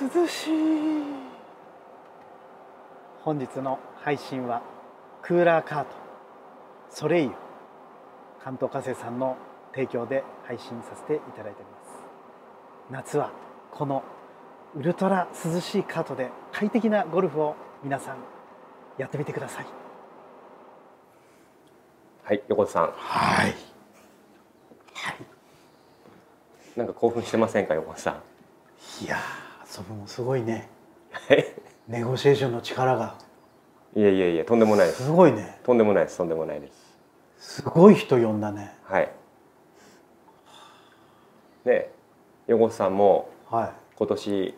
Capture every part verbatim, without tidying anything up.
涼しい。本日の配信はクーラーカートソレイユ関東家政さんの提供で配信させていただいております。夏はこのウルトラ涼しいカートで快適なゴルフを皆さんやってみてください。はい、横田さん。はい。はい。なんか興奮してませんか、横田さん。いやー、それもすごいね。ネゴシエーションの力が。いやいやいや、とんでもないです。すごいね。とんでもないです。とんでもないです。すごい人呼んだね。はい。で、横田さんも。はい。今年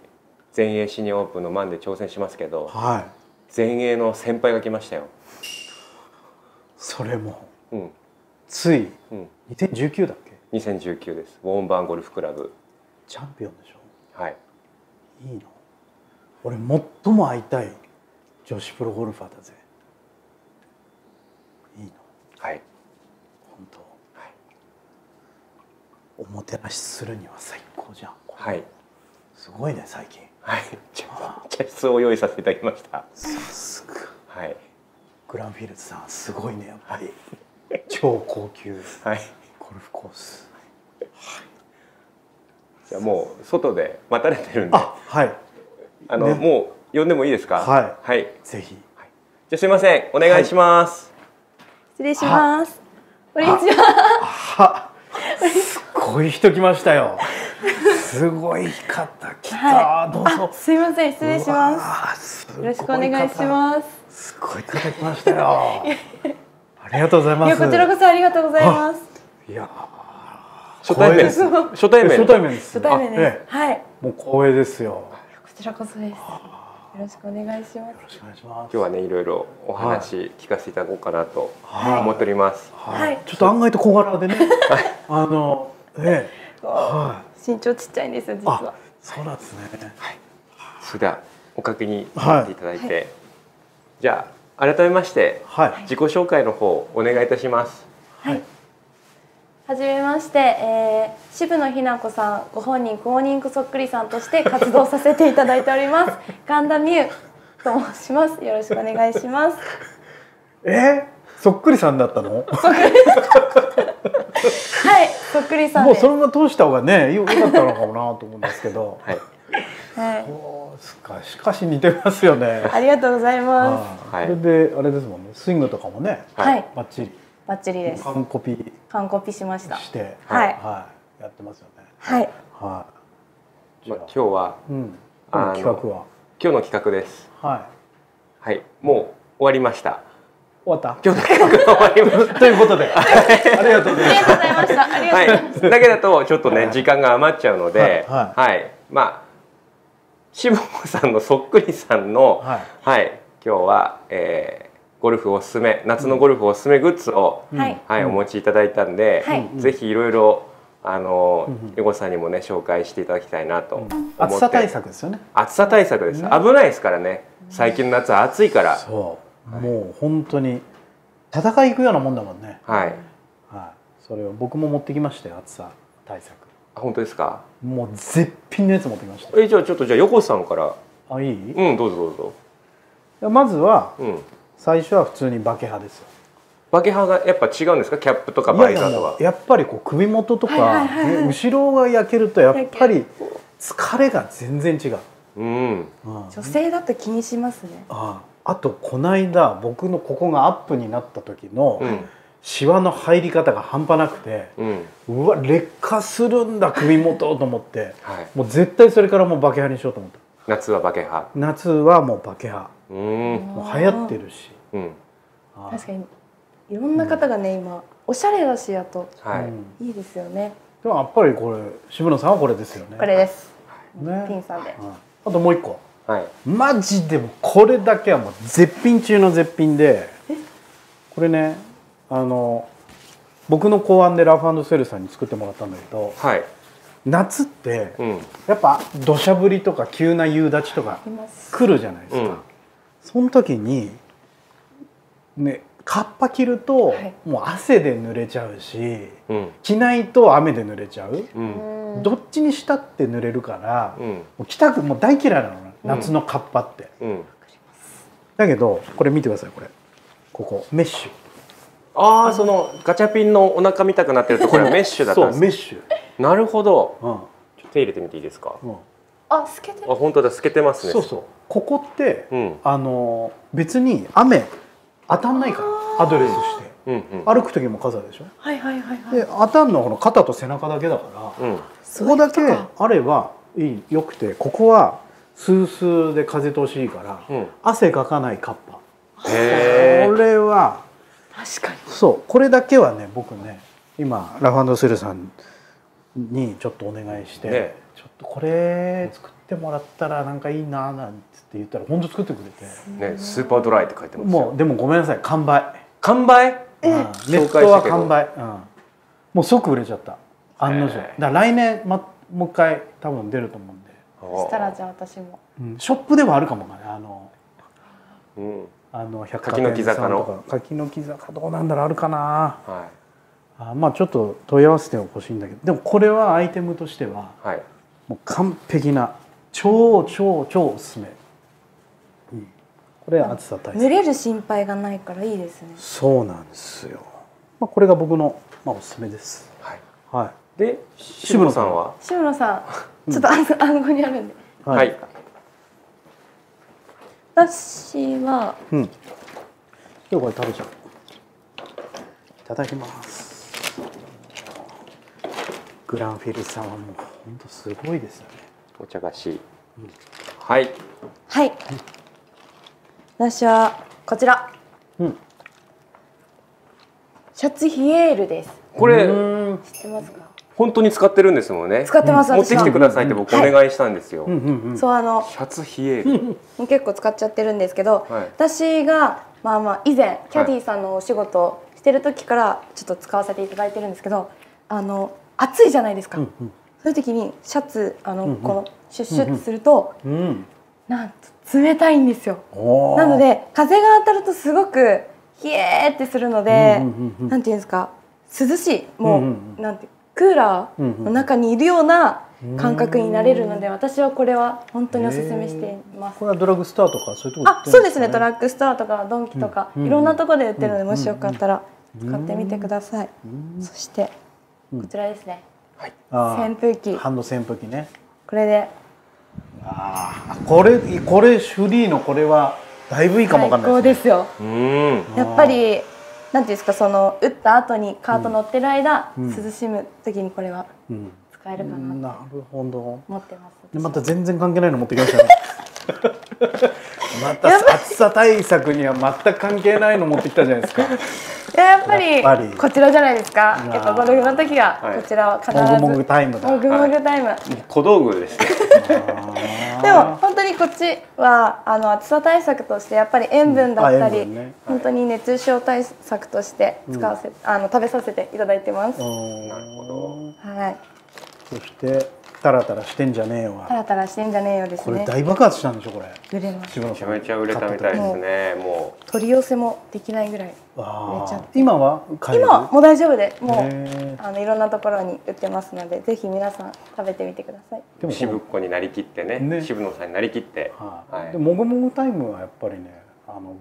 全英シニアオープンのマンで挑戦しますけど、はい、全英の先輩が来ましたよ。それも、うん、つい、うん、にせんじゅうきゅうだっけ？にせんじゅうきゅうです。ウォーンバーンゴルフクラブチャンピオンでしょ。はい。いいの、俺最も会いたい女子プロゴルファーだぜ。いいの。はい。本当、はい、おもてなしするには最高じゃん。はい。すごいね最近。はい。茶室を用意させていただきました。さすが。はい。グランフィールズさんすごいねやっぱり。超高級。はい。ゴルフコース。はい。じゃあもう外で待たれてるんで。あ、はい。あのもう呼んでもいいですか。はい。はい。ぜひ。じゃすいませんお願いします。失礼します。こんにちは。すごい人来ましたよ。すごい方来た。どうぞ。すいません失礼します。よろしくお願いします。すごい方来ましたよ。ありがとうございます。こちらこそありがとうございます。いや初対面です。初対面初対面です。初対面です。はい。もう光栄ですよ。こちらこそです。よろしくお願いします。よろしくお願いします。今日はねいろいろお話聞かせていただこうかなと思っております。はい。ちょっと案外と小柄でね。あのね。はい。身長ちっちゃいんですよ実は。そうなんですね。はい。それではおかけになっていただいて、じゃあ改めまして自己紹介の方お願いいたします。はい。はじめまして、渋野日向子さんご本人公認そっくりさんとして活動させていただいております神田美優と申します。よろしくお願いします。え、そっくりさんだったの？はい、そっくりさんです。もうそのまま通した方がね、よかったのかもなと思うんですけど。はい。はい。しかし、しかし似てますよね。ありがとうございます。はい。それであれですもんね、スイングとかもね、はい、バッチリ。バッチリです。完コピ。完コピしました。して、はい、はい、やってますよね。はい。はい。今日は、うん、企画は。今日の企画です。はい。はい、もう終わりました。終わった。今日の企画が終わります。ということで、ありがとうございました。ありがとうございました。ありがとうございました。だけだとちょっとね時間が余っちゃうので、はい、まあ渋野さんのそっくりさんのはい今日はゴルフおすすめ夏のゴルフおすすめグッズをはいお持ちいただいたんで、ぜひいろいろあの横さんにもね紹介していただきたいなと。暑さ対策ですよね。暑さ対策です。危ないですからね。最近の夏は暑いから。そう。もう本当に戦い行くようなもんだもんね。はい、はい、それを僕も持ってきましたよ暑さ対策。あ、本当ですか。もう絶品のやつ持ってきました。え、じゃあちょっとじゃあ横さんから。あ、いい？うん、どうぞどうぞ。まずは、うん、最初は普通にバケハですよ。バケハがやっぱ違うんですか、キャップとかバイザーとか。やっぱりこう首元とか後ろが焼けるとやっぱり疲れが全然違う。うん。うん、女性だと気にしますね。ああ。あとこの間僕のここがアップになった時のシワの入り方が半端なくて、うん、うわ劣化するんだ首元と思って、はい、もう絶対それからもうバケハにしようと思った。夏はバケハ。夏はもうバケハ。うん、もう流行ってるし、うん、確かにいろんな方がね、うん、今おしゃれだしやと、はい、いいですよね。でもやっぱりこれ渋野さんはこれですよね。これです、ね、ピンさんで、はい、あともう一個、はい、マジでもこれだけはもう絶品中の絶品で、これねあの僕の考案でラフ&スウェルさんに作ってもらったんだけど、はい、夏って、うん、やっぱ土砂降りとか急な夕立ちとか来るじゃないですか。うん、その時に、ね、カッパ着るともう汗で濡れちゃうし、着ないと雨で濡れちゃう、うん、どっちにしたって濡れるから、うん、もう着たくもう大嫌いなのね、うん、夏のカッパって、うん、だけどこれ見てください、これここメッシュ、ああそのガチャピンのお腹見たくなってるところはメッシュだったんですそうメッシュ、なるほど、うん、ちょっと手入れてみていいですか、うん、あ透けてる、あ本当だ透けてますね、そうそう、ここって、うん、あの別に雨当たんないからアドレスして、うんうん、歩く時も傘でしょ、はいはいはいはい、で当たるのはこの肩と背中だけだから、うん、ここだけあればいいよくて、ここはスースーで風通しいいから、うん、汗かかないカッパ、へーこれは確かにそう、これだけはね僕ね今ラフ&スルさんにちょっとお願いして、ね、ちょっとこれ作ってもらったらなんかいいななんて言ったら本当作ってくれてね、スーパードライって書いてますよ、もうでもごめんなさい完売、完売、ネットは完売、もう即売れちゃった案の定、だから来年もう一回多分出ると思うんで、そしたらじゃあ私もショップではあるかもね、あのあの百貨店さんとか柿の木坂どうなんだろうあるかな、あまあちょっと問い合わせてほしいんだけど、でもこれはアイテムとしてはもう完璧な超超超おすすめ、うん、これ暑さ対策、濡れる心配がないからいいですね、そうなんですよ、まあ、これが僕の、まあ、おすすめです、はい、はい、で渋野さんは、渋野さんちょっと暗号にあるんで、うん、はい、私は、うん、今日これ食べちゃう、いただきます、グランフィルさんはもう本当すごいですよね、お茶菓子、うん、はいはい、うん、私はこちら、うん、シャツヒエールです、これ知ってますか、本当に使ってるんですもんね、使ってます、持ってきてくださいって僕お願いしたんですよ、そうあのシャツヒエール結構使っちゃってるんですけど、はい、私がまあまあ以前キャディーさんのお仕事してる時からちょっと使わせていただいてるんですけど、あの暑いじゃないですか、うんうん、そういう時にシャツあのこのシュッシュッとするとなんと冷たいんですよ。なので風が当たるとすごく冷えってするので、なんていうんですか、涼しい、もうなんてクーラーの中にいるような感覚になれるので、私はこれは本当におすすめしています。これはドラッグストアとかそういうところで売ってるんですね。あ、そうですね。ドラッグストアとかドンキとかいろんなところで売ってるので、もしよかったら使ってみてください。そしてこちらですね。はい、扇風機、ハンド扇風機ね、これで、ああこれこれシュリーのこれはだいぶいいかもわかんないですね、最高ですよ、やっぱりなんていうんですか、その打った後にカート乗ってる間、うん、涼しむ時にこれは使えるかな、うん、なるほど、持ってます。でまた全然関係ないの持ってきましたねまた暑さ対策には全く関係ないの持ってきたじゃないですかやっぱりこちらじゃないですか。やっぱゴルフの時はこちらは必ずモグモグタイムだ。モグモグタイム。小道具ですね。でも本当にこっちはあの暑さ対策としてやっぱり塩分だったり、本当に熱中症対策として使わせあの食べさせていただいてます。なるほど。はい。そしてタラタラしてんじゃねえよ。タラタラしてんじゃねえよですね。これ大爆発したんでしょこれ。売れます。めちゃめちゃ売れたみたいですね。もう取り寄せもできないぐらい。今は今もう大丈夫で、もうあのいろんなところに売ってますので、ぜひ皆さん食べてみてください。でも渋っ子になりきってね、渋野さんになりきって。でもぐもぐタイムはやっぱりね、あの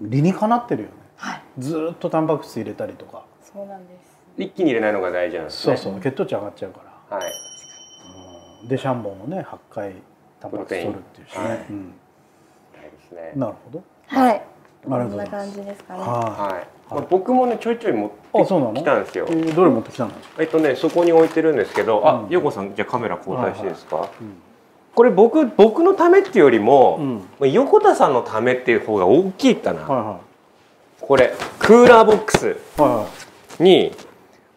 理にかなってるよね。ずっとタンパク質入れたりとか。そうなんです。一気に入れないのが大事なんですね。そうそう、血糖値上がっちゃうから。はい。でシャンボンもねはちかいタンパク質取るっていうしね。なるほど。はい。こんな感じですかね。はい。僕もねちょいちょい持ってきたんですよ。どれ持ってきたの？えっとねそこに置いてるんですけど、あ、ヨコさんじゃあカメラ交代していいですか？これ僕僕のためっていうよりも横田さんのためっていう方が大きいかな。これクーラーボックスに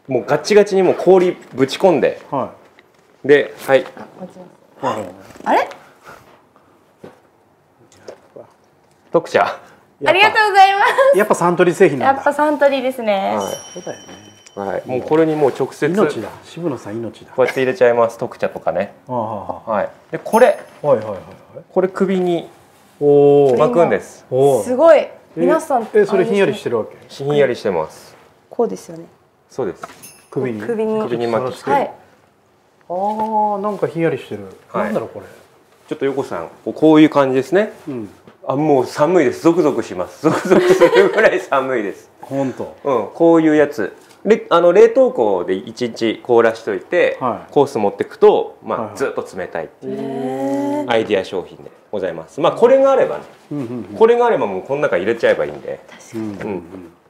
もうガチガチにもう氷ぶち込んで。で、はい。あれ？特茶。ありがとうございます。やっぱサントリー製品なんだ。やっぱサントリーですね。そうだよね。はい。もうこれにもう直接。命だ。渋野さん命だ。こうやって入れちゃいます。特茶とかね。はい。でこれ。はいはいはい。これ首に巻くんです。すごい。皆さんえそれひんやりしてるわけ？ひんやりしてます。こうですよね。そうです。首に首に巻きつける。ああなんかひんやりしてる。なんだろうこれ。ちょっと横さんこういう感じですね。うん。あもう寒いです。ゾクゾクします。ゾクゾクするぐらい寒いです。本当。うんこういうやつ。であの冷凍庫で一日凍らしといて、はい、コース持ってくと、まあ、ずっと冷たいっていうアイデア商品でございます。まあこれがあればね、これがあればもうこの中入れちゃえばいいんで。確かに。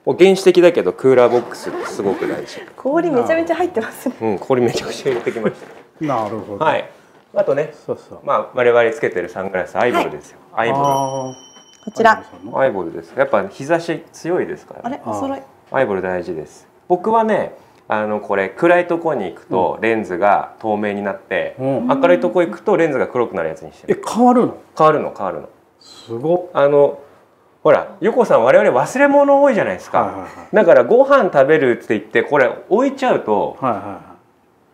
うん、原始的だけどクーラーボックスってすごく大事。氷めちゃめちゃ入ってますね。うん、氷めちゃくちゃ入れてきました。なるほど。はい。あとね、そうそうまあ我々つけてるサングラスアイボルですよ。はい、アイボル。こちら。アイボルです。やっぱ日差し強いですから、ね。あれ、お揃い。アイボル大事です。僕はねあのこれ暗いとこに行くとレンズが透明になって、うん、明るいとこ行くとレンズが黒くなるやつにしてる。え変わるの変わるの変わるのすごあのほら横さん我々忘れ物多いじゃないですか。だからご飯食べるって言ってこれ置いちゃうと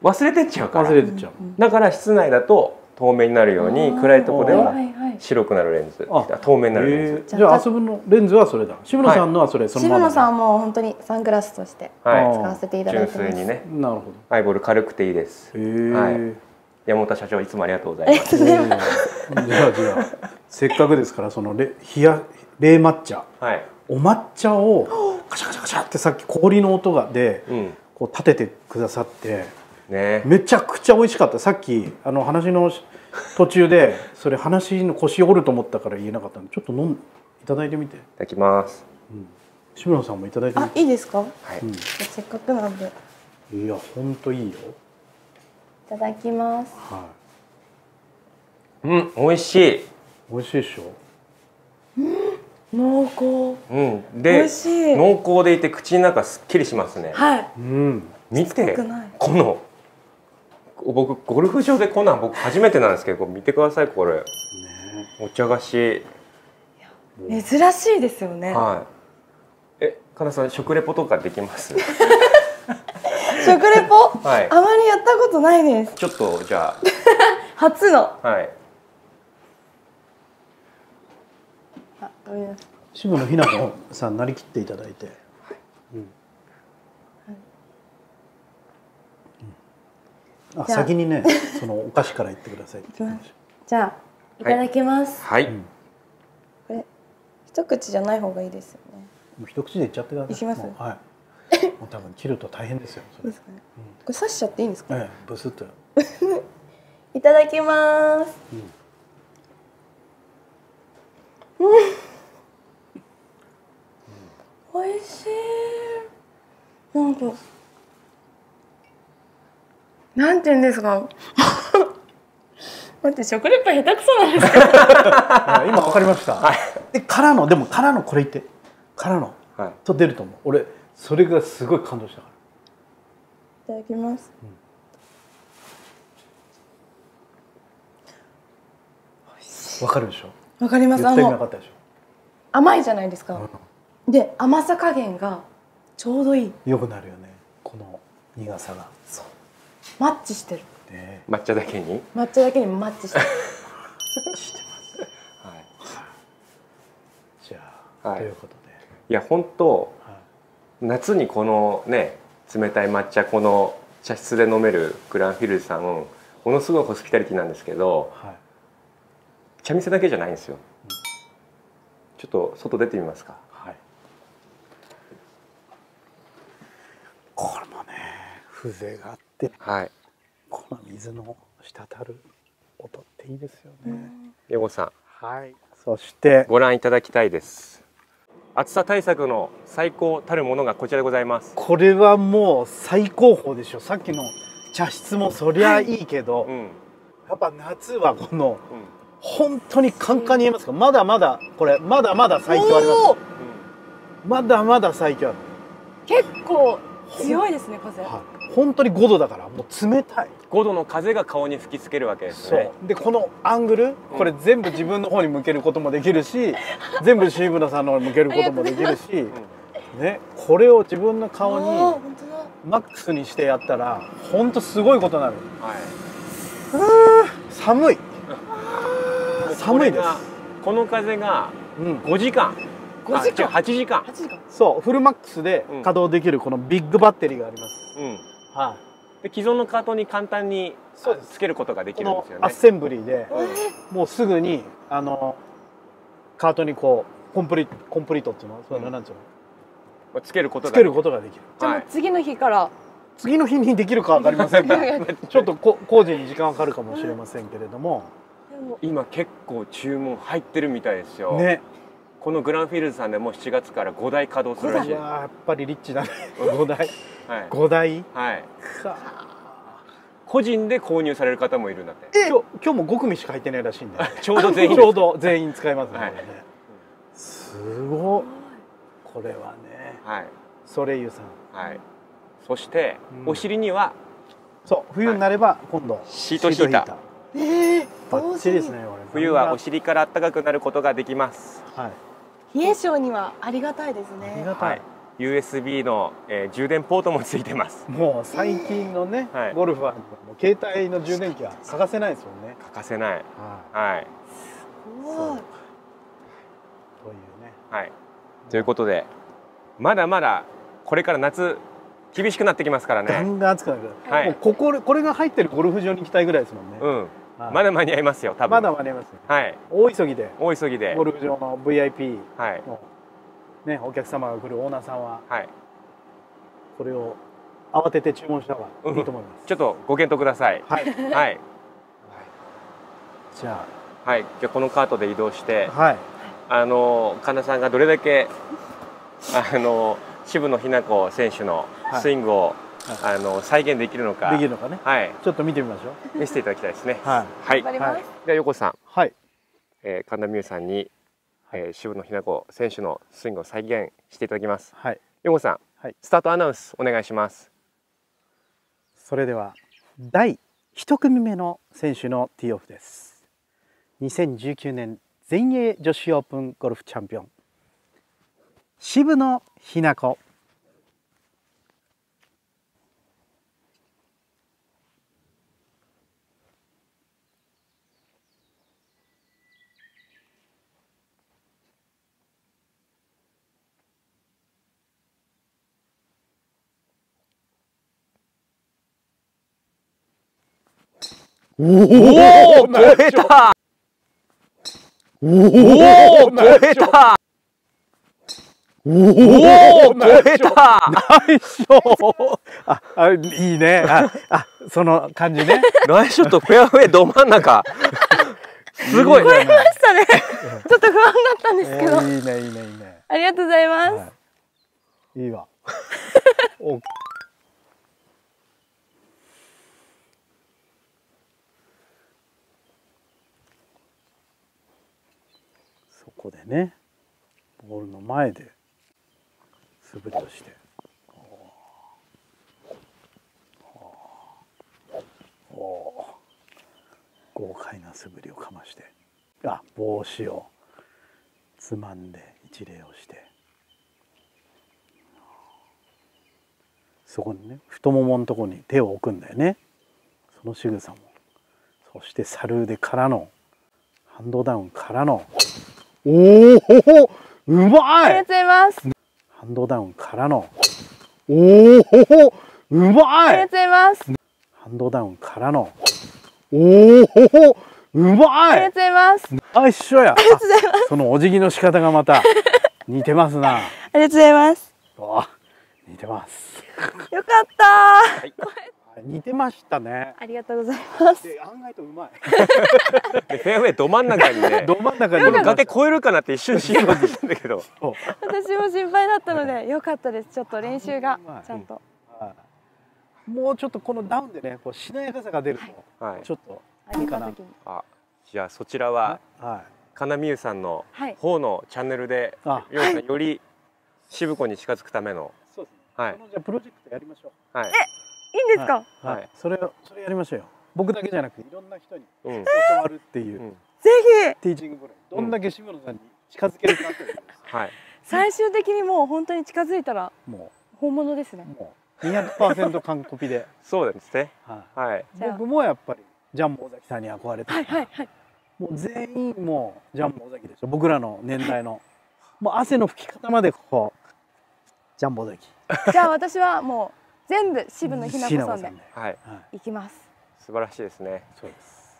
忘れてっちゃうから忘れてっちゃう。だから室内だと透明になるように暗いとこでは白くなるレンズ、透明になるレンズ。じゃあ遊ぶのレンズはそれだ。渋野さんのはそれ。渋野さんも本当にサングラスとして使わせていただいてます。純粋にね。なるほど。アイボル軽くていいです。はい。山本社長いつもありがとうございます。じゃあじゃあせっかくですからその冷や冷抹茶、お抹茶をカシャカシャカシャってさっき氷の音がでこう立ててくださって。ね、めちゃくちゃ美味しかった。さっきあの話の途中でそれ話の腰折ると思ったから言えなかったんでちょっと飲んいただいてみて。いただきます。うん、渋野さんもいただいてみて。あ、いいですか。はい。うん、せっかくなんで。いや本当いいよ。いただきます。はい。うん美味しい。美味しいでしょ。うん濃厚。うんで美味しい濃厚でいて口の中すっきりしますね。はい。うん見てこの。僕ゴルフ場でこんなん僕初めてなんですけど見てくださいこれ、ね、お茶菓子珍しいですよね。はいえかなさん食レポとかできます食レポ、はい、あまりやったことないです。ちょっとじゃあ初のはいあ渋野日向子さんなりきっていただいて、はいうんあ先にね、そのお菓子から言ってください。じゃあいただきます。はい。これ一口じゃない方がいいですよね。もう一口でいっちゃってください。いきます。はい。もう多分切ると大変ですよ。ですかね。これ刺しちゃっていいんですか。ええ、ブスッと。いただきます。うん。美味しい。なんか。なんて言うんですか。待って食レポ下手くそなんですけど。今わかりました。はい、でからのでもからのこれ言ってからの、はい、と出ると思う。俺それがすごい感動したから。いただきます。わ、うん、かるでしょ。わかります。あの甘いじゃないですか。うん、で甘さ加減がちょうどいい。よくなるよね。この苦さが。そう。マッチしてる。抹茶だけに。抹茶だけにマッチしてる。してます。はい。じゃあということで。いや本当夏にこのね冷たい抹茶この茶室で飲めるグランフィルズさんものすごいホスピタリティなんですけど、茶店だけじゃないんですよ。ちょっと外出てみますか。はい。これもね風情があって。はい、この水の滴る音っていいですよね。ヨゴさん、はい、そしてご覧いただきたいです。暑さ対策の最高たるものがこちらでございます。これはもう最高峰でしょ。さっきの茶室もそりゃいいけど、はいうん、やっぱ夏はこの、うん、本当にカンカンに言えますか。まだまだこれまだまだ最強あります。うん、まだまだ最強ある。結構強いですね風。はい本当にごどだからもう冷たいごどの風が顔に吹きつけるわけですね。でこのアングルこれ全部自分の方に向けることもできるし、うん、全部渋野さんの方に向けることもできるしねこれを自分の顔にマックスにしてやったら本当すごいことになる。はい、寒い寒いです。この風がごじかんごじかんはちじかんそうフルマックスで稼働できるこのビッグバッテリーがあります。既存のカートに簡単につけることができるんですよね。アッセンブリーでもうすぐにあのカートにこうコンプリコンプリートっていうのそれなんていうのつけることができる。じゃあ次の日から次の日にできるかわかりませんがちょっと工事に時間かかるかもしれませんけれども今結構注文入ってるみたいですよね。このグランフィールズさんでもうしちがつからごだい稼働するらしい。やっぱりリッチだね。ごだいごだいはい個人で購入される方もいるんだって。今日もご組しか入ってないらしいんでちょうど全員ちょうど全員使いますね。すごいこれはねソレイユさん。そしてお尻にはそう冬になれば今度シートヒーター。ええバッチリですね。冬はお尻から暖かくなることができます。はい冷え性にはありがたいですね。ありがたい。ユーエスビー の、えー、充電ポートもついてます。もう最近のね、えー、ゴルフはもう携帯の充電器は欠かせないですもんね。欠かせない。はい。すごい。というね。はい。ということで、まだまだこれから夏厳しくなってきますからね。ガンガン暑くなる。はい。もうこここれが入ってるゴルフ場に行きたいぐらいですもんね。うん。まだ間に合いますよ、多分。まだ間に合います。はい。大急ぎで。大急ぎで。ゴルフ場の ブイアイピー のね、お客様が来るオーナーさんは、はい。これを慌てて注文した方がいいと思います。ちょっとご検討ください。はい。はい。じゃあ、はい。じゃあこのカートで移動して、はい。あの神田さんがどれだけあの渋野日向子選手のスイングをあの再現できるのかできるのかね。はい。ちょっと見てみましょう。見せていただきたいですね。はい。はい。では横さん。はい。神田美優さんに渋野日向子選手のスイングを再現していただきます。はい。横さん。はい。スタートアナウンスお願いします。それでは第一組目の選手のティーオフです。にせんじゅうきゅうねん全英女子オープンゴルフチャンピオン渋野日向子。おお取れた。おお取れた。おお取れた。ナイスショット。あ、あいいね。あ、あその感じね。ナイスショットフェアウェイど真ん中。すごい。超えましたね。ちょっと不安だったんですけど。いいねいいねいいね。ありがとうございます。いいわ。お。ここでね、ボールの前で素振りとして、おお豪快な素振りをかまして、あ帽子をつまんで一礼をして、そこにね太もものとこに手を置くんだよね。その仕草も、そしてサルーデからのハンドダウンからの。おお、うまい。ありがとうございます。ハンドダウンからの。おお、うまい。ありがとうございます。ハンドダウンからの。おお、うまい。ありがとうございます。あ、一緒や。ありがとうございます。そのお辞儀の仕方がまた似てますな。ありがとうございます。あ、似てます。よかった。はい。似てましたね。ありがとうございます。で案外とうまい。フェアウェイど真ん中にね。ど真ん中に。ガテ超えるかなって一瞬心配したんだけど。私も心配だったので良かったです。ちょっと練習がちゃんと。もうちょっとこのダウンでね、こうしなやかさが出るとちょっといいかな。あ、じゃあそちらはかなみゆさんの方のチャンネルでより渋子に近づくための。そうですね。はい。じゃあプロジェクトやりましょう。はい。いいんですか。はい、それをそれやりましょうよ。僕だけじゃなくていろんな人に教わるっていう。ぜひ。ティーチングゴルフ。どんだけ渋野さんに近づけるかっていう。はい。最終的にもう本当に近づいたらもう本物ですね。もう にひゃくパーセント 完コピで。そうですね。はい。僕もやっぱりジャンボ尾崎さんに憧れて。はいはいはい。もう全員もうジャンボ尾崎でしょ。僕らの年代の。もう汗の拭き方までこうジャンボできじゃあ私はもう全部渋野日向子さんでいきます。素晴らしいですね。そうです。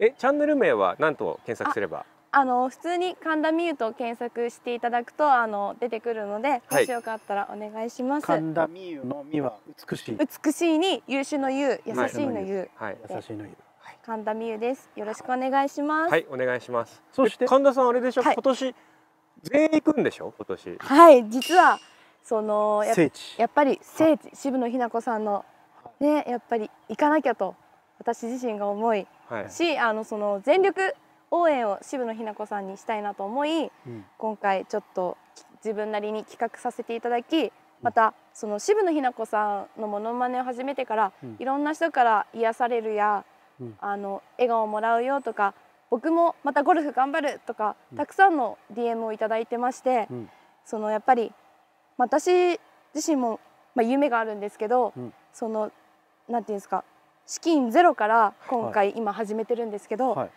え、チャンネル名は何と検索すれば？あの普通に神田美優と検索していただくとあの出てくるので、もしよかったらお願いします。神田美優の美は美しい、美しいに優秀の優、優しいの優、優しいの優、神田美優です。よろしくお願いします。はい、お願いします。そして神田さんあれでしょ、今年全員行くんでしょ今年？はい、実はそのやっぱり聖地、渋野日向子さんのね、やっぱり行かなきゃと私自身が思いし、あのその全力応援を渋野日向子さんにしたいなと思い、うん、今回ちょっと自分なりに企画させていただき、またその渋野日向子さんのモノマネを始めてから、うん、いろんな人から癒されるや、うん、あの笑顔をもらうよとか、僕もまたゴルフ頑張るとか、たくさんの ディーエム をいただいてまして、うん、そのやっぱり私自身も、まあ、夢があるんですけど、うん、そのなんていうんですか、資金ゼロから今回、はい、今始めてるんですけど。はい、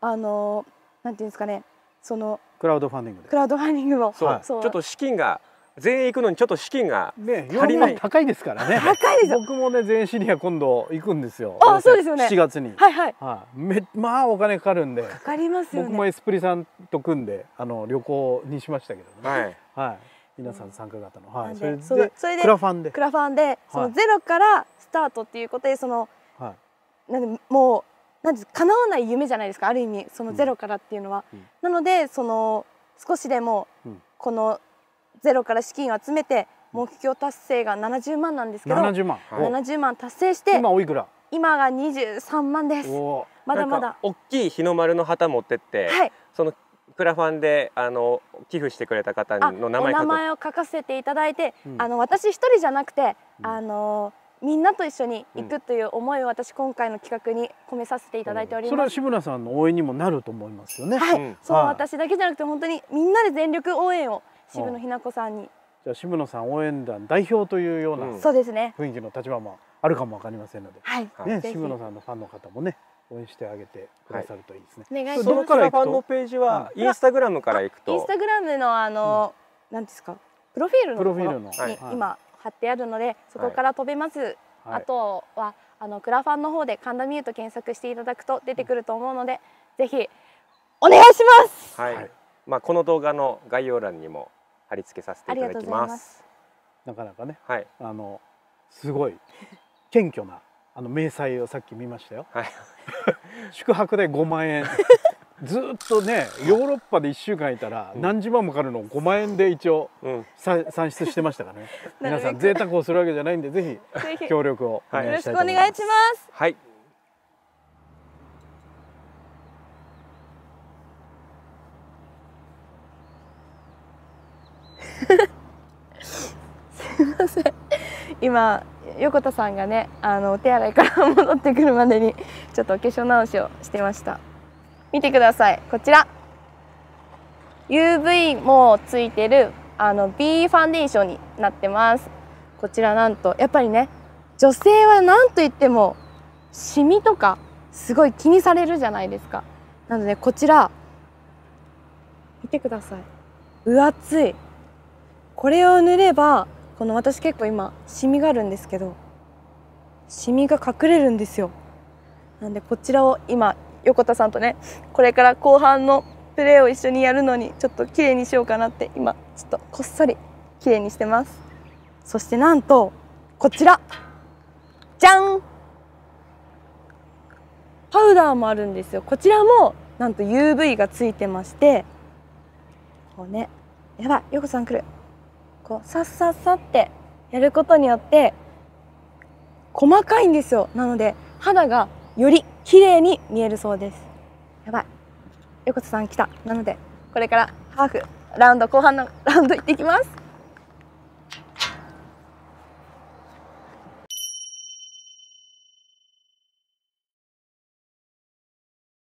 あのなんていうんですかね、そのクラウドファンディング、クラウドファンディングもちょっと資金が全員行くのにちょっと資金が足りない。高いですからね。高いです。僕もね全員シニア今度行くんですよ。あ、そうですよね。しちがつに。はいはい。めまあお金かかるんで。かかりますよね。僕もエスプリさんと組んであの旅行にしましたけどね。はい、皆さん参加型の、はい、それでクラファンで、クラファンでそのゼロからスタートっていうことで、そのなんでもうなんです、叶わない夢じゃないですか、ある意味そのゼロからっていうのは。うん、なのでその少しでもこのゼロから資金を集めて、目標達成がななじゅうまんなんですけど、ななじゅうまん、はい、ななじゅうまん達成して、今おいくら？今がにじゅうさんまんです。まだまだ大きい日の丸の旗持ってって、はい、そのクラファンであの寄付してくれた方の名前、名前を書かせていただいて、うん、あの私一人じゃなくて、うん、あのみんなと一緒に行くという思いを私今回の企画に込めさせていただいております。それは渋野さんの応援にもなると思いますよね。はい、うん、そう、はい、私だけじゃなくて本当にみんなで全力応援を渋野日向子さんに。じゃあ渋野さん応援団代表というような、うん、そうですね、雰囲気の立場もあるかもわかりませんので、はい、ね、渋野さんのファンの方もね応援してあげてくださるといいですね。はい、お願いします。どこから行くと？ファンのページはインスタグラムから行くと、インスタグラムのあの、うん、なんですか、プロフィールのところに今貼ってあるので、そこから飛べます。はい、あとはあのクラファンの方で神田美優と検索していただくと出てくると思うので、ぜひお願いします。はい。はい、まあこの動画の概要欄にも貼り付けさせていただきます。なかなかね、はい、あのすごい謙虚なあの明細をさっき見ましたよ。はい、宿泊でごまんえん。ずっとねヨーロッパでいっしゅうかんいたら何十万もかかるのをごまんえんで一応、うん、算出してましたからね。皆さん贅沢をするわけじゃないんで、ぜひ協力をお願いしたいと思います。よろしくお願いします。はい、すいません、今横田さんがねあのお手洗いから戻ってくるまでにちょっとお化粧直しをしてました。見てください、こちら ユーブイ もついてるあの B ファンデーションになってます。こちらなんとやっぱりね、女性は何といってもシミとかすごい気にされるじゃないですか。なのでこちら見てください、分厚い。これを塗れば、この私結構今シミがあるんですけど、シミが隠れるんですよ。なんでこちらを今横田さんとね、これから後半のプレーを一緒にやるのにちょっと綺麗にしようかなって、今ちょっとこっそり綺麗にしてます。そしてなんとこちらじゃん、パウダーもあるんですよ。こちらもなんと ユーブイ がついてまして、こうね、やばい横田さん来る、こうさっさっさってやることによって細かいんですよ。なので肌がより綺麗に見えるそうです。やばい、横田さん来た。なのでこれからハーフラウンド、後半のラウンド行ってきます。